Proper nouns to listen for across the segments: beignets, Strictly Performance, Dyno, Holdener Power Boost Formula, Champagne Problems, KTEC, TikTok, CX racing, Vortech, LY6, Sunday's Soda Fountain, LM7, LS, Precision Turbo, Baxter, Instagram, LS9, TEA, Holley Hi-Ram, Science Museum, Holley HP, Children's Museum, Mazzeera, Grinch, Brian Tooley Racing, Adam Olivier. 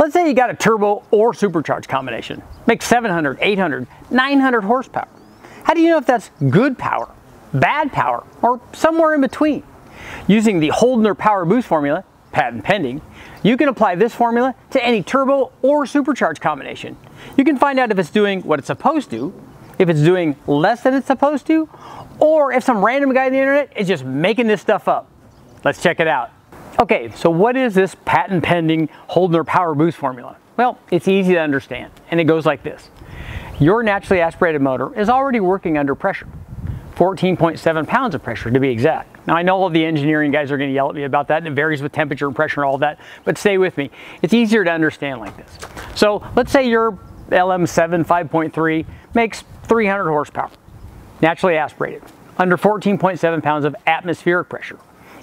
Let's say you got a turbo or supercharged combination. Makes 700, 800, 900 horsepower. How do you know if that's good power, bad power, or somewhere in between? Using the Holdener Power Boost Formula, patent pending, you can apply this formula to any turbo or supercharged combination. You can find out if it's doing what it's supposed to, if it's doing less than it's supposed to, or if some random guy on the internet is just making this stuff up. Let's check it out. Okay, so what is this patent pending Holdener Power Boost Formula? Well, it's easy to understand, and it goes like this. Your naturally aspirated motor is already working under pressure. 14.7 pounds of pressure to be exact. Now I know all the engineering guys are going to yell at me about that, and it varies with temperature and pressure and all that, but stay with me. It's easier to understand like this. So let's say your LM7 5.3 makes 300 horsepower, naturally aspirated, under 14.7 pounds of atmospheric pressure.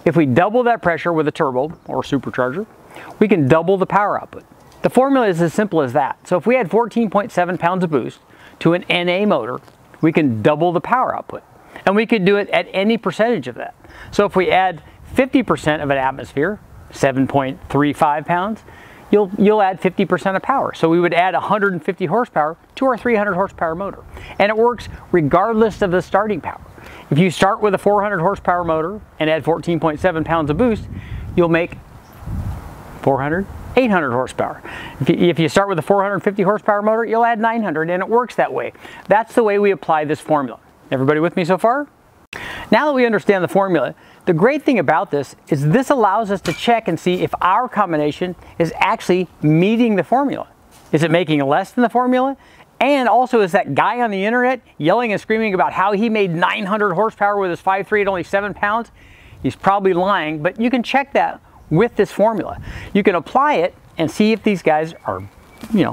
If we double that pressure with a turbo or supercharger, we can double the power output. The formula is as simple as that. So if we had 14.7 pounds of boost to an NA motor, we can double the power output. And we could do it at any percentage of that. So if we add 50% of an atmosphere, 7.35 pounds, you'll add 50% of power. So we would add 150 horsepower to our 300 horsepower motor. And it works regardless of the starting power. If you start with a 400 horsepower motor and add 14.7 pounds of boost, you'll make 400, 800 horsepower. If you start with a 450 horsepower motor, you'll add 900, and it works that way. That's the way we apply this formula. Everybody with me so far? Now that we understand the formula, the great thing about this is this allows us to check and see if our combination is actually meeting the formula. Is it making less than the formula? And also, is that guy on the internet yelling and screaming about how he made 900 horsepower with his 5.3 at only 7 pounds? He's probably lying, but you can check that with this formula. You can apply it and see if these guys are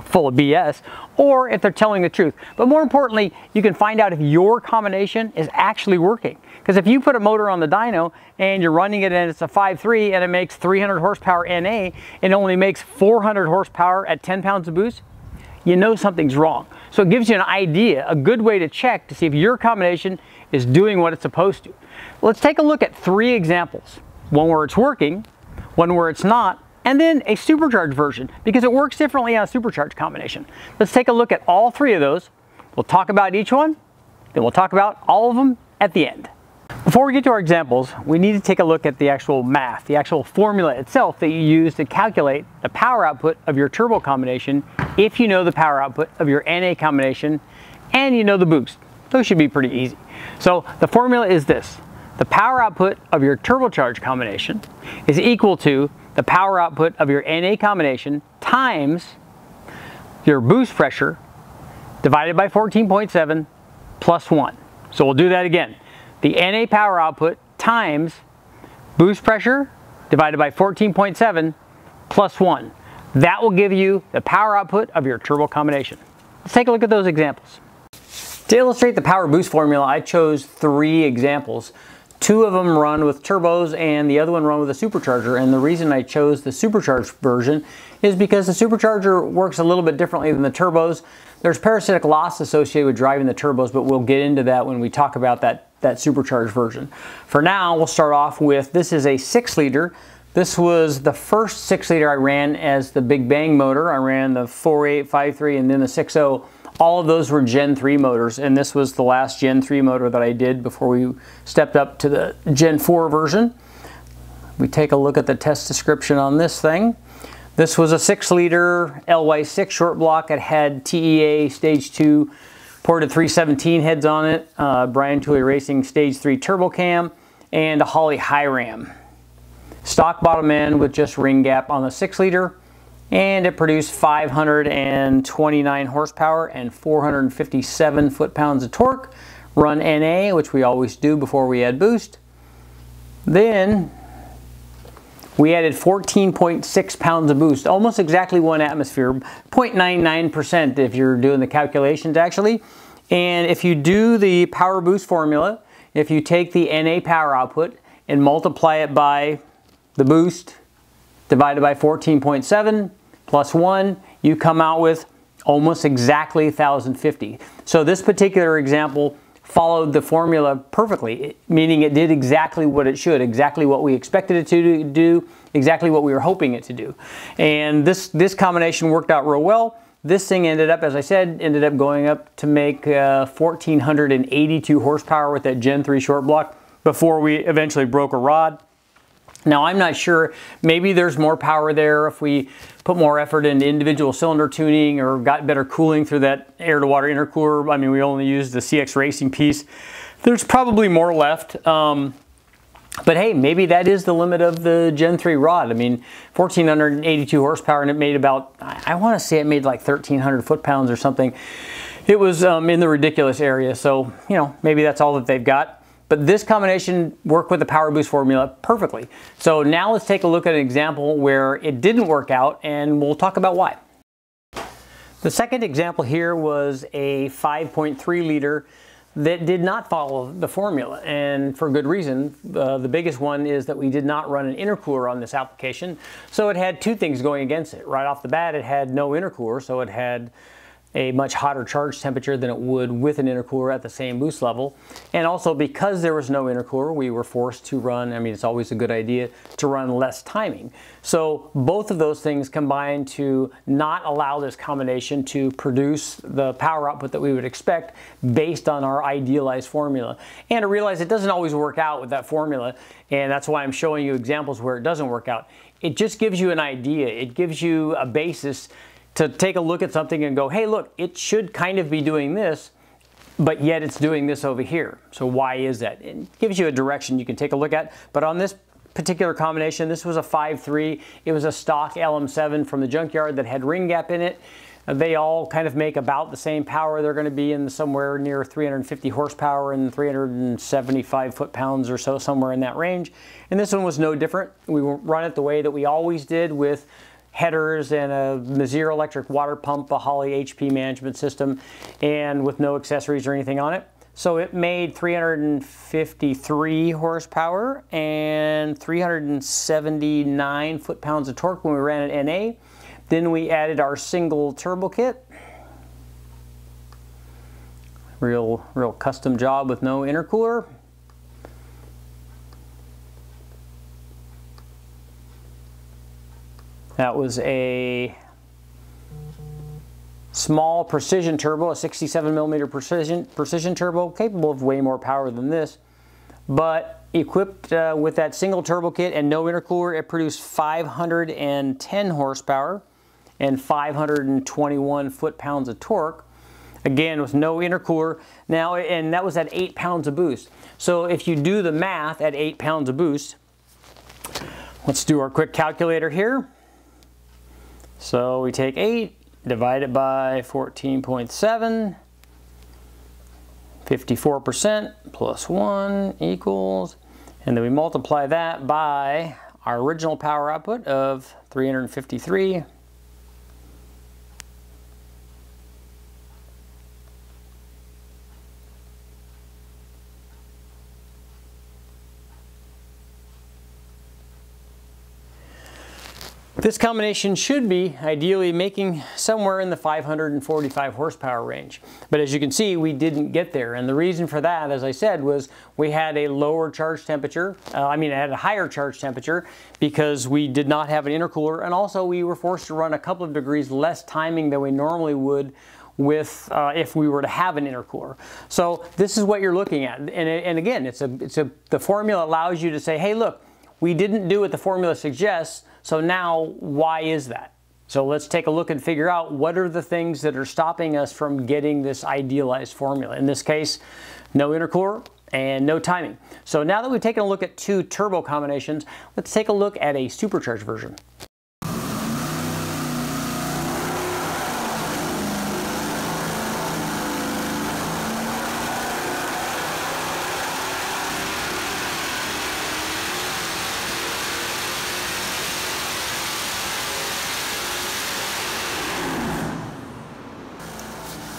full of BS, or if they're telling the truth. But more importantly, you can find out if your combination is actually working. Because if you put a motor on the dyno and you're running it and it's a 5.3 and it makes 300 horsepower NA and only makes 400 horsepower at 10 pounds of boost, you know something's wrong. So it gives you an idea, a good way to check to see if your combination is doing what it's supposed to. Let's take a look at 3 examples. One where it's working, one where it's not, and then a supercharged version, because it works differently on a supercharged combination. Let's take a look at all 3 of those. We'll talk about each one, then we'll talk about all of them at the end. Before we get to our examples, we need to take a look at the actual math, the actual formula itself that you use to calculate the power output of your turbo combination if you know the power output of your NA combination and you know the boost. Those should be pretty easy. So the formula is this. The power output of your turbocharged combination is equal to the power output of your NA combination times your boost pressure divided by 14.7 plus 1. So we'll do that again. The NA power output times boost pressure divided by 14.7 plus 1. That will give you the power output of your turbo combination. Let's take a look at those examples. To illustrate the power boost formula, I chose 3 examples. 2 of them run with turbos and the other one run with a supercharger, and the reason I chose the supercharged version is because the supercharger works a little bit differently than the turbos. There's parasitic loss associated with driving the turbos, but we'll get into that when we talk about that supercharged version. For now, we'll start off with, this is a 6-liter. This was the first 6-liter I ran as the Big Bang motor. I ran the 4.8, 5.3, and then the 6.0. All of those were Gen 3 motors, and this was the last Gen 3 motor that I did before we stepped up to the Gen 4 version. We take a look at the test description on this thing. This was a 6-liter LY6 short block. It had TEA Stage 2 ported 317 heads on it, Brian Tooley Racing Stage 3 turbo cam, and a Holley Hi-Ram. Stock bottom end with just ring gap on the 6-liter. And it produced 529 horsepower and 457 foot-pounds of torque. Run NA, which we always do before we add boost. Then we added 14.6 pounds of boost, almost exactly 1 atmosphere, 0.99% if you're doing the calculations actually. And if you do the power boost formula, if you take the NA power output and multiply it by the boost, divided by 14.7 plus 1, you come out with almost exactly 1,050. So this particular example followed the formula perfectly, meaning it did exactly what it should, exactly what we expected it to do, exactly what we were hoping it to do. And this combination worked out real well. This thing ended up, as I said, ended up going up to make 1,482 horsepower with that Gen 3 short block before we eventually broke a rod. Now, I'm not sure, maybe there's more power there if we put more effort into individual cylinder tuning or got better cooling through that air-to-water intercooler. I mean, we only used the CX Racing piece. There's probably more left. But hey, maybe that is the limit of the Gen 3 rod. I mean, 1,482 horsepower, and it made about, I want to say it made like 1,300 foot-pounds or something. It was in the ridiculous area. So, you know, maybe that's all that they've got. But this combination worked with the Power Boost formula perfectly. So now let's take a look at an example where it didn't work out, and we'll talk about why. The second example here was a 5.3 liter that did not follow the formula, and for good reason. The biggest one is that we did not run an intercooler on this application, so it had two things going against it. Right off the bat, it had no intercooler, so it had a much hotter charge temperature than it would with an intercooler at the same boost level. And also, because there was no intercooler, we were forced to run, I mean, it's always a good idea to run less timing. So both of those things combined to not allow this combination to produce the power output that we would expect based on our idealized formula. And I realize it doesn't always work out with that formula, and that's why I'm showing you examples where it doesn't work out. It just gives you an idea. It gives you a basis to take a look at something and go, hey, look, it should kind of be doing this, but yet it's doing this over here. So why is that? It gives you a direction you can take a look at. But on this particular combination, this was a 5.3. It was a stock LM7 from the junkyard that had ring gap in it. They all kind of make about the same power. They're going to be in somewhere near 350 horsepower and 375 foot-pounds or so, somewhere in that range. And this one was no different. We run it the way that we always did, with headers and a Mazzeera electric water pump, a Holley HP management system, and with no accessories or anything on it. So it made 353 horsepower and 379 foot-pounds of torque when we ran it NA. Then we added our single turbo kit. Real custom job with no intercooler. That was a small Precision Turbo, a 67 millimeter precision Turbo, capable of way more power than this. But equipped with that single turbo kit and no intercooler, it produced 510 horsepower and 521 foot-pounds of torque. Again, with no intercooler. Now, and that was at 8 pounds of boost. So if you do the math at 8 pounds of boost, let's do our quick calculator here. So we take 8, divide it by 14.7, 54% plus 1 equals, and then we multiply that by our original power output of 353. This combination should be ideally making somewhere in the 545 horsepower range. But as you can see, we didn't get there. And the reason for that, as I said, was we had a lower charge temperature. I had a higher charge temperature because we did not have an intercooler. And also, we were forced to run a couple of degrees less timing than we normally would with if we were to have an intercooler. So this is what you're looking at. And again, the formula allows you to say, hey, look, we didn't do what the formula suggests. So now, why is that? So let's take a look and figure out what are the things that are stopping us from getting this idealized formula. In this case, no intercooler and no timing. So now that we've taken a look at two turbo combinations, let's take a look at a supercharged version.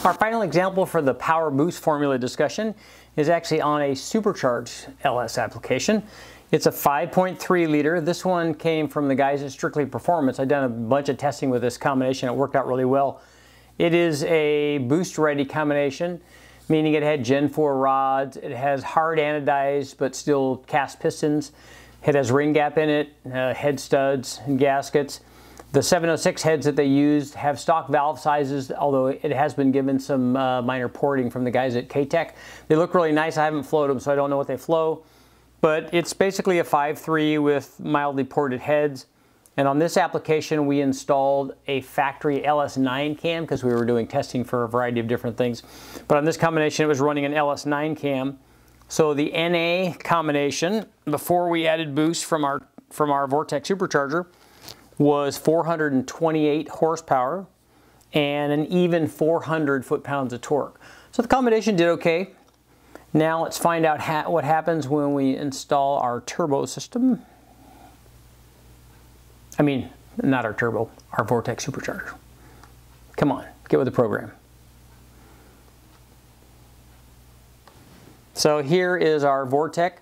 Our final example for the power boost formula discussion is actually on a supercharged LS application. It's a 5.3 liter. This one came from the guys at Strictly Performance. I've done a bunch of testing with this combination. It worked out really well. It is a boost ready combination. meaning it had Gen 4 rods, it has hard anodized but still cast pistons, it has ring gap in it, head studs and gaskets. The 706 heads that they used have stock valve sizes, although it has been given some minor porting from the guys at KTEC. They look really nice. I haven't flowed them, so I don't know what they flow. But it's basically a 5.3 with mildly ported heads. And on this application, we installed a factory LS9 cam because we were doing testing for a variety of different things. But on this combination, it was running an LS9 cam. So the NA combination, before we added boost from our Vortech supercharger, was 428 horsepower and an even 400 foot-pounds of torque. So the combination did okay. Now let's find out what happens when we install our turbo system. I mean, not our turbo, our Vortech supercharger. Come on, get with the program. So here is our Vortech.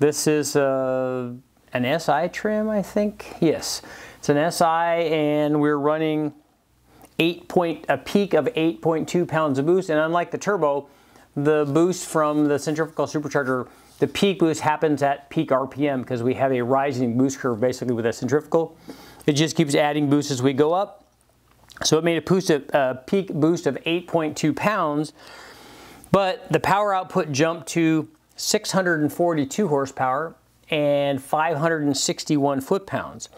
This is an SI trim, I think. Yes, it's an SI, and we're running a peak of 8.2 pounds of boost. And unlike the turbo, the boost from the centrifugal supercharger, the peak boost happens at peak RPM because we have a rising boost curve basically with a centrifugal. It just keeps adding boost as we go up. So it made a peak boost of 8.2 pounds, but the power output jumped to 642 horsepower and 561 foot-pounds.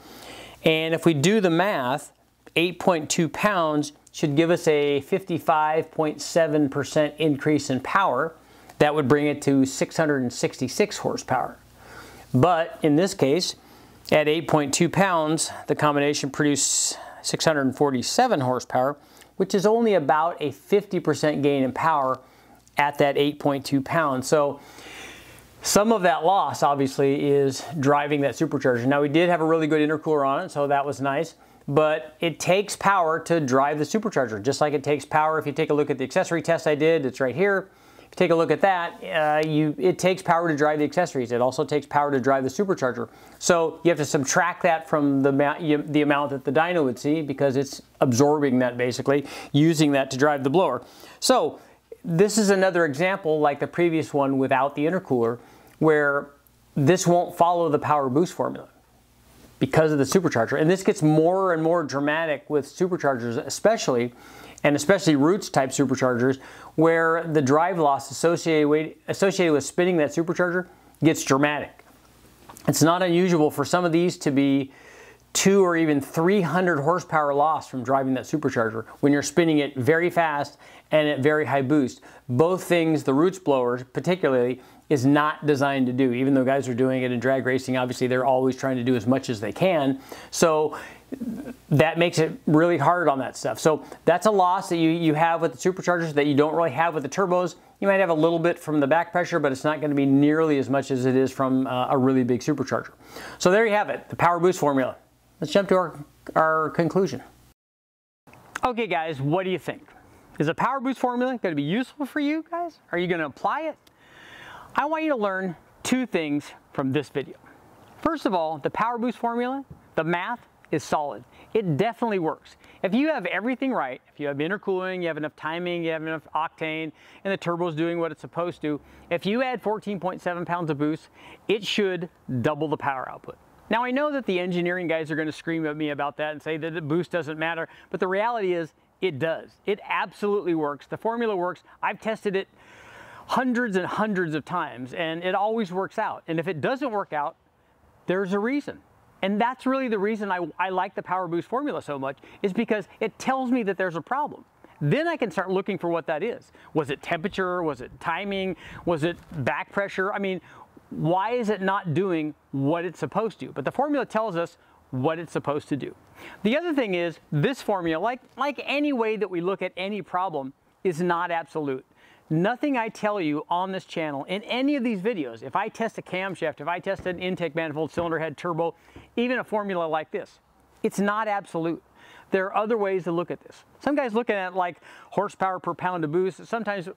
And if we do the math, 8.2 pounds should give us a 55.7% increase in power. That would bring it to 666 horsepower. But in this case, at 8.2 pounds, the combination produced 647 horsepower, which is only about a 50% gain in power at that 8.2 pounds. So some of that loss, obviously, is driving that supercharger. Now, we did have a really good intercooler on it, so that was nice, but it takes power to drive the supercharger, just like it takes power. If you take a look at the accessory test I did, it's right here. If you take a look at that, it takes power to drive the accessories. It also takes power to drive the supercharger. So you have to subtract that from the amount that the dyno would see because it's absorbing that, basically, using that to drive the blower. So this is another example, like the previous one without the intercooler, where this won't follow the power boost formula because of the supercharger. And this gets more and more dramatic with superchargers especially roots type superchargers, where the drive loss associated with spinning that supercharger gets dramatic. It's not unusual for some of these to be 2 or even 300 horsepower loss from driving that supercharger when you're spinning it very fast and at very high boost. Both things, the Roots blowers particularly, is not designed to do. Even though guys are doing it in drag racing, obviously they're always trying to do as much as they can. So that makes it really hard on that stuff. So that's a loss that you have with the superchargers that you don't really have with the turbos. You might have a little bit from the back pressure, but it's not going to be nearly as much as it is from a really big supercharger. So there you have it, the power boost formula. Let's jump to our conclusion. Okay guys, what do you think? Is the power boost formula going to be useful for you guys? Are you going to apply it? I want you to learn two things from this video. First of all, the power boost formula, the math is solid. It definitely works. If you have everything right, if you have intercooling, you have enough timing, you have enough octane, and the turbo's doing what it's supposed to, if you add 14.7 pounds of boost, it should double the power output. Now, I know that the engineering guys are going to scream at me about that and say that the boost doesn't matter, but the reality is, it does. It absolutely works. The formula works. I've tested it hundreds and hundreds of times, and it always works out. And if it doesn't work out, there's a reason. And that's really the reason I like the power boost formula so much, is because it tells me that there's a problem. Then I can start looking for what that is. Was it temperature? Was it timing? Was it back pressure? I mean, why is it not doing what it's supposed to? But the formula tells us what it's supposed to do. The other thing is, this formula, like any way that we look at any problem, is not absolute. Nothing I tell you on this channel in any of these videos, if I test a camshaft, if I test an intake manifold, cylinder head, turbo, even a formula like this, it's not absolute. There are other ways to look at this. Some guys look at it like horsepower per pound of boost. Sometimes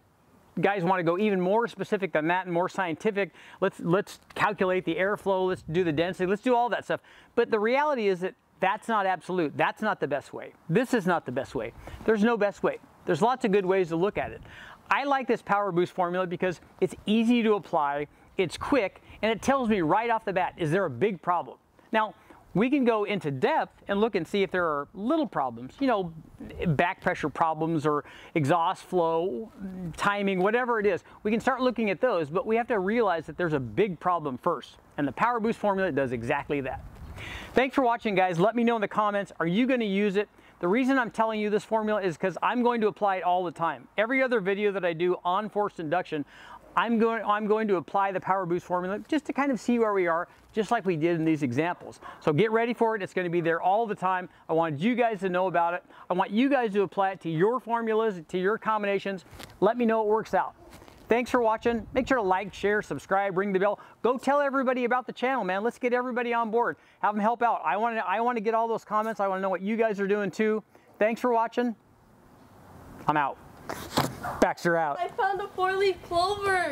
guys want to go even more specific than that and more scientific. Let's calculate the airflow, let's do the density, let's do all that stuff. But the reality is that that's not absolute. That's not the best way. This is not the best way. There's no best way. There's lots of good ways to look at it. I like this Power Boost formula because it's easy to apply, it's quick, and it tells me right off the bat, is there a big problem? Now, we can go into depth and look and see if there are little problems, you know, back pressure problems or exhaust flow, timing, whatever it is. We can start looking at those, but we have to realize that there's a big problem first. And the Power Boost formula does exactly that. Thanks for watching, guys. Let me know in the comments, are you going to use it? The reason I'm telling you this formula is because I'm going to apply it all the time. Every other video that I do on forced induction, I'm going to apply the Power Boost formula just to kind of see where we are, just like we did in these examples. So get ready for it. It's going to be there all the time. I wanted you guys to know about it. I want you guys to apply it to your formulas, to your combinations. Let me know it works out. Thanks for watching. Make sure to like, share, subscribe, ring the bell. Go tell everybody about the channel, man. Let's get everybody on board. Have them help out. I want to get all those comments. I want to know what you guys are doing too. Thanks for watching. I'm out. Baxter out. I found a four-leaf clover.